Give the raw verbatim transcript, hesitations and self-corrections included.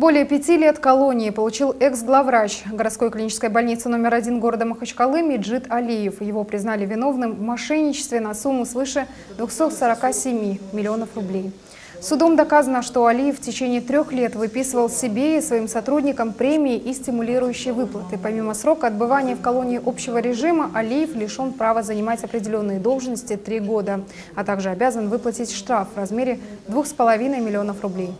Более пяти лет колонии получил экс-главврач городской клинической больницы номер один города Махачкалы Меджид Алиев. Его признали виновным в мошенничестве на сумму свыше двухсот сорока семи миллионов рублей. Судом доказано, что Алиев в течение трех лет выписывал себе и своим сотрудникам премии и стимулирующие выплаты. Помимо срока отбывания в колонии общего режима, Алиев лишен права занимать определенные должности три года, а также обязан выплатить штраф в размере двух с половиной миллионов рублей.